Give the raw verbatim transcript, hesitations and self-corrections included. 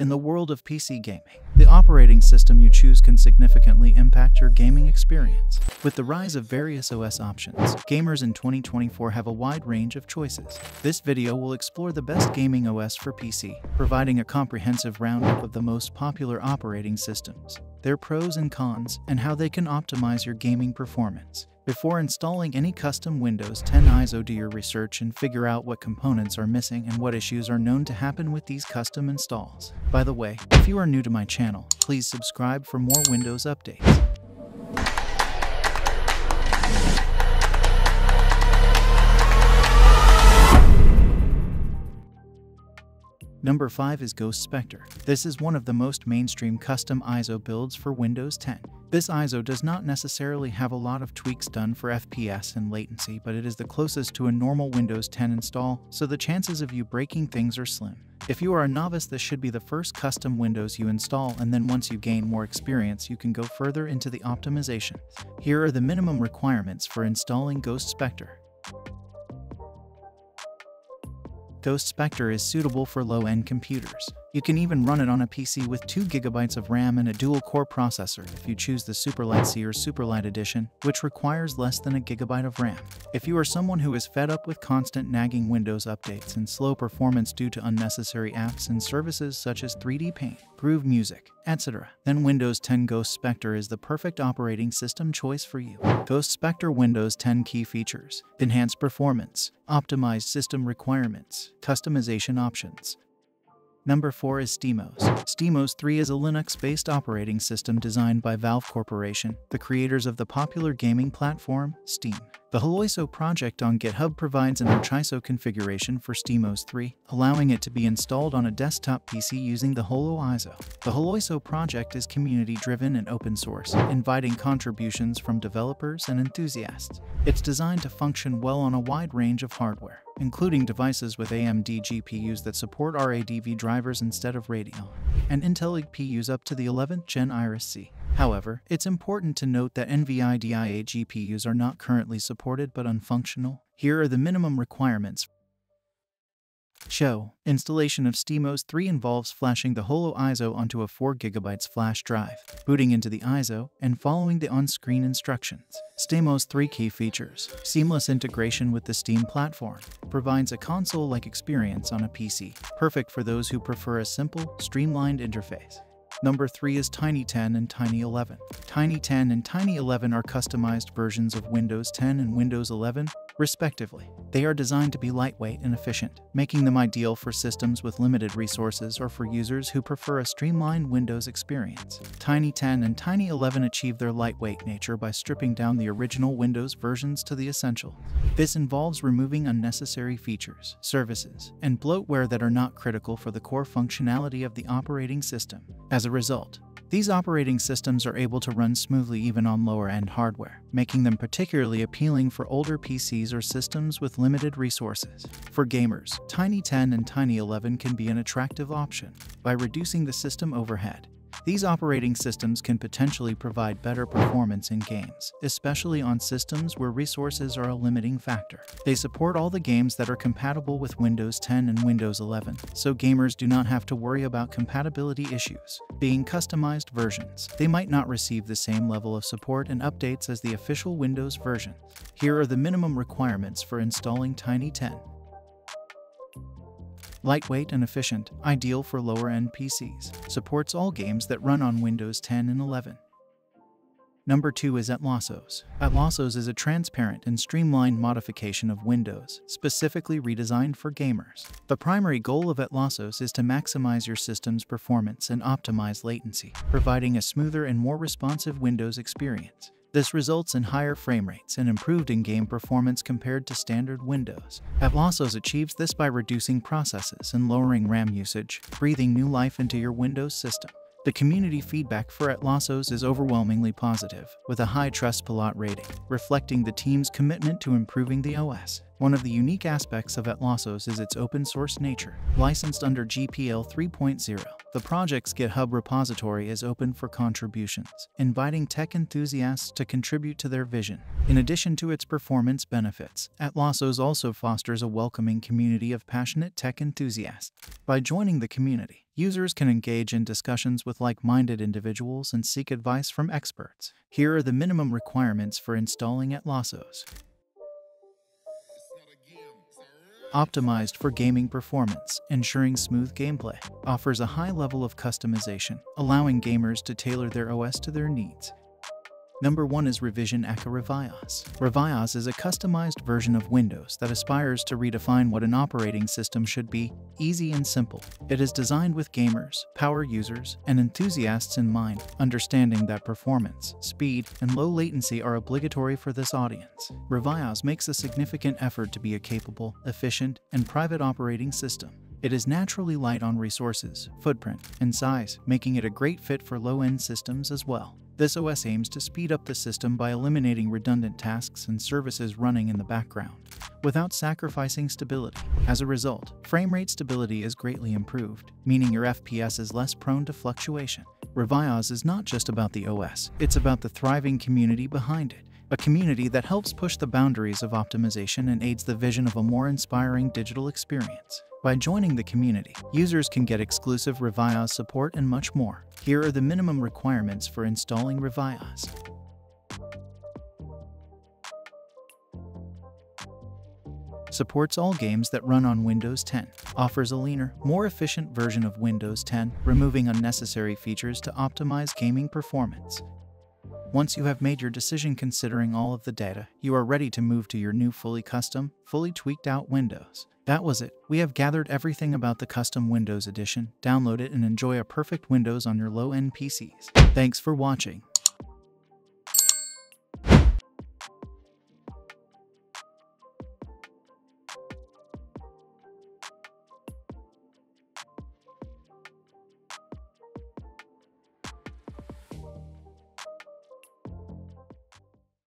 In the world of P C gaming, the operating system you choose can significantly impact your gaming experience. With the rise of various O S options, gamers in twenty twenty-four have a wide range of choices. This video will explore the best gaming O S for P C, providing a comprehensive roundup of the most popular operating systems, their pros and cons, and how they can optimize your gaming performance. Before installing any custom Windows ten I S O, do your research and figure out what components are missing and what issues are known to happen with these custom installs. By the way, if you are new to my channel, please subscribe for more Windows updates. Number five is Ghost Spectre. This is one of the most mainstream custom I S O builds for Windows ten. This I S O does not necessarily have a lot of tweaks done for F P S and latency, but it is the closest to a normal Windows ten install, so the chances of you breaking things are slim. If you are a novice, this should be the first custom Windows you install, and then once you gain more experience, you can go further into the optimizations. Here are the minimum requirements for installing Ghost Spectre. Ghost Spectre is suitable for low-end computers. You can even run it on a P C with two gigabytes of RAM and a dual-core processor if you choose the Superlight C or Superlight Edition, which requires less than a gigabyte of RAM. If you are someone who is fed up with constant nagging Windows updates and slow performance due to unnecessary apps and services such as three D Paint, Groove Music, et cetera, then Windows ten Ghost Spectre is the perfect operating system choice for you. Ghost Spectre Windows ten key features: enhanced performance, optimized system requirements, customization options. Number four is SteamOS. SteamOS three is a Linux-based operating system designed by Valve Corporation, the creators of the popular gaming platform, Steam. The Holoiso project on GitHub provides an Archiso configuration for SteamOS three, allowing it to be installed on a desktop P C using the Holoiso. The Holoiso project is community-driven and open-source, inviting contributions from developers and enthusiasts. It's designed to function well on a wide range of hardware, including devices with A M D G P Us that support R A D V drivers instead of Radeon, and Intel G P Us up to the eleventh gen Iris Xe. However, it's important to note that NVIDIA G P Us are not currently supported but unfunctional. Here are the minimum requirements. Show. Installation of SteamOS three involves flashing the Holoiso onto a four gigabyte flash drive, booting into the I S O, and following the on-screen instructions. SteamOS three key features: seamless integration with the Steam platform, provides a console-like experience on a P C, perfect for those who prefer a simple, streamlined interface. Number three is Tiny ten and Tiny eleven. Tiny ten and Tiny eleven are customized versions of Windows ten and Windows eleven, respectively. They are designed to be lightweight and efficient, making them ideal for systems with limited resources or for users who prefer a streamlined Windows experience. Tiny ten and Tiny eleven achieve their lightweight nature by stripping down the original Windows versions to the essential. This involves removing unnecessary features, services, and bloatware that are not critical for the core functionality of the operating system. As a result, these operating systems are able to run smoothly even on lower-end hardware, making them particularly appealing for older P Cs or systems with limited resources. For gamers, Tiny ten and Tiny eleven can be an attractive option. By reducing the system overhead, these operating systems can potentially provide better performance in games, especially on systems where resources are a limiting factor. They support all the games that are compatible with Windows ten and Windows eleven, so gamers do not have to worry about compatibility issues. Being customized versions, they might not receive the same level of support and updates as the official Windows version. Here are the minimum requirements for installing Tiny ten. Lightweight and efficient, ideal for lower-end P Cs. Supports all games that run on Windows ten and eleven. Number two is AtlasOS. AtlasOS is a transparent and streamlined modification of Windows, specifically redesigned for gamers. The primary goal of AtlasOS is to maximize your system's performance and optimize latency, providing a smoother and more responsive Windows experience. This results in higher frame rates and improved in-game performance compared to standard Windows. AtlasOS achieves this by reducing processes and lowering RAM usage, breathing new life into your Windows system. The community feedback for AtlasOS is overwhelmingly positive, with a high Trustpilot rating, reflecting the team's commitment to improving the O S. One of the unique aspects of AtlasOS is its open-source nature. Licensed under G P L three point oh, the project's GitHub repository is open for contributions, inviting tech enthusiasts to contribute to their vision. In addition to its performance benefits, AtlasOS also fosters a welcoming community of passionate tech enthusiasts. By joining the community, users can engage in discussions with like-minded individuals and seek advice from experts. Here are the minimum requirements for installing AtlasOS. Optimized for gaming performance, ensuring smooth gameplay, offers a high level of customization, allowing gamers to tailor their O S to their needs. Number one is Revision aka Revios. Revios is a customized version of Windows that aspires to redefine what an operating system should be, easy and simple. It is designed with gamers, power users, and enthusiasts in mind, understanding that performance, speed, and low latency are obligatory for this audience. Revios makes a significant effort to be a capable, efficient, and private operating system. It is naturally light on resources, footprint, and size, making it a great fit for low-end systems as well. This O S aims to speed up the system by eliminating redundant tasks and services running in the background, without sacrificing stability. As a result, frame rate stability is greatly improved, meaning your F P S is less prone to fluctuation. Revios is not just about the O S, it's about the thriving community behind it, a community that helps push the boundaries of optimization and aids the vision of a more inspiring digital experience. By joining the community, users can get exclusive Revios support and much more. Here are the minimum requirements for installing Revios. Supports all games that run on Windows ten. Offers a leaner, more efficient version of Windows ten, removing unnecessary features to optimize gaming performance. Once you have made your decision considering all of the data, you are ready to move to your new fully custom, fully tweaked out Windows. That was it. We have gathered everything about the custom Windows edition. Download it and enjoy a perfect Windows on your low-end P Cs. Thanks for watching.